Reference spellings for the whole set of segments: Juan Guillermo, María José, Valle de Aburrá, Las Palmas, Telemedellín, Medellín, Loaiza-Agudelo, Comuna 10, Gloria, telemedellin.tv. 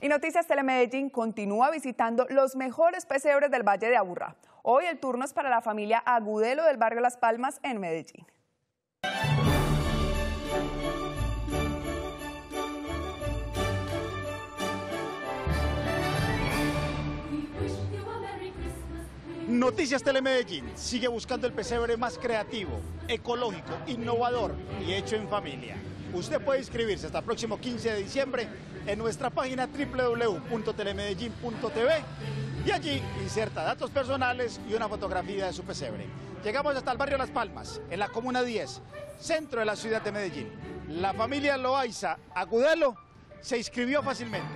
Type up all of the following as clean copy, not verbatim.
Y Noticias Telemedellín continúa visitando los mejores pesebres del Valle de Aburrá. Hoy el turno es para la familia Agudelo del barrio Las Palmas en Medellín. Noticias Telemedellín sigue buscando el pesebre más creativo, ecológico, innovador y hecho en familia. Usted puede inscribirse hasta el próximo 15 de diciembre en nuestra página www.telemedellin.tv y allí inserta datos personales y una fotografía de su pesebre. Llegamos hasta el barrio Las Palmas, en la Comuna 10, centro de la ciudad de Medellín. La familia Loaiza-Agudelo se inscribió fácilmente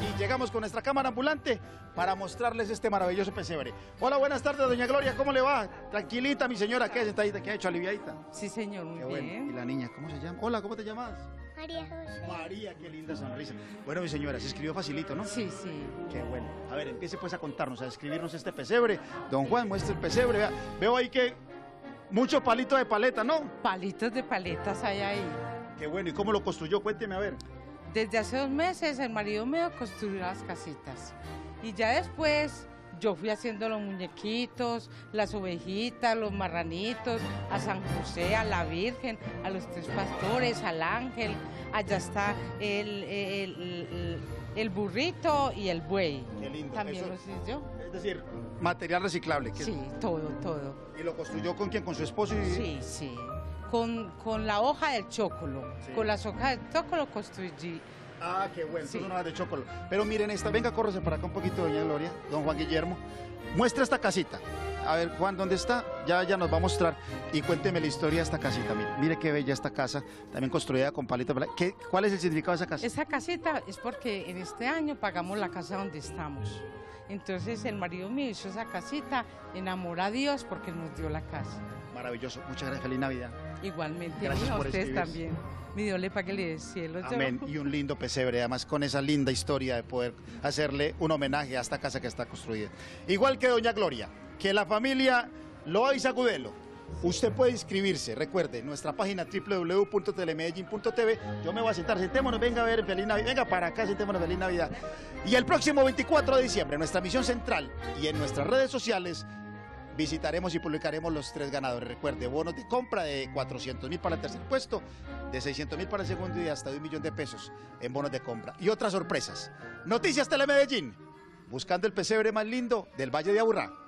y llegamos con nuestra cámara ambulante para mostrarles este maravilloso pesebre. Hola, buenas tardes, doña Gloria, ¿cómo le va? Tranquilita, mi señora, ¿qué sentadita, qué ha hecho, aliviadita? Sí, señor, muy bien. ¿Y la niña, cómo se llama? Hola, ¿cómo te llamas? María José. María, qué linda sonrisa. Bueno, mi señora, se escribió facilito, ¿no? Sí, sí. Qué bueno. A ver, empiece pues a contarnos, a describirnos este pesebre. Don Juan, muestra el pesebre. Vea. Veo ahí que muchos palitos de paleta, ¿no? Palitos de paletas hay ahí. Qué bueno, ¿y cómo lo construyó? Cuénteme, a ver. Desde hace 2 meses el marido mío construyó las casitas. Y ya después yo fui haciendo los muñequitos, las ovejitas, los marranitos, a San José, a la Virgen, a los 3 pastores, al ángel. Allá está el burrito y el buey. Qué lindo. También lo hice yo. Es decir, material reciclable. Sí, todo, todo. ¿Y lo construyó con quién? ¿Con su esposo? Sí, sí. Con la hoja del chocolo. Sí. Con las hojas del chocolo construí. Ah, qué bueno, sí. Son unas de chocolate. Pero miren esta, venga, córrese para acá un poquito, doña Gloria, don Juan Guillermo. Muestra esta casita. A ver, Juan, ¿dónde está? Ya nos va a mostrar. Y cuénteme la historia de esta casita. Mire qué bella esta casa, también construida con palitos. ¿Cuál es el significado de esa casa? Esa casita es porque en este año pagamos la casa donde estamos. Entonces el marido mío hizo esa casita, enamora a Dios porque nos dio la casa. Maravilloso, muchas gracias, feliz Navidad. Igualmente, gracias a ustedes también. Mi Dios le pague el cielo. Amén, y un lindo pesebre, además con esa linda historia de poder hacerle un homenaje a esta casa que está construida. Igual que doña Gloria, que la familia Loaiza-Agudelo. Usted puede inscribirse, recuerde, nuestra página www.telemedellin.tv. Yo me voy a sentar, sentémonos, venga a ver, feliz Navidad, venga para acá, sentémonos, feliz Navidad. Y el próximo 24 de diciembre, nuestra misión central y en nuestras redes sociales, visitaremos y publicaremos los 3 ganadores. Recuerde, bonos de compra de 400.000 para el tercer puesto, de 600.000 para el segundo y hasta de 1.000.000 de pesos en bonos de compra. Y otras sorpresas. Noticias Telemedellín, buscando el pesebre más lindo del Valle de Aburrá.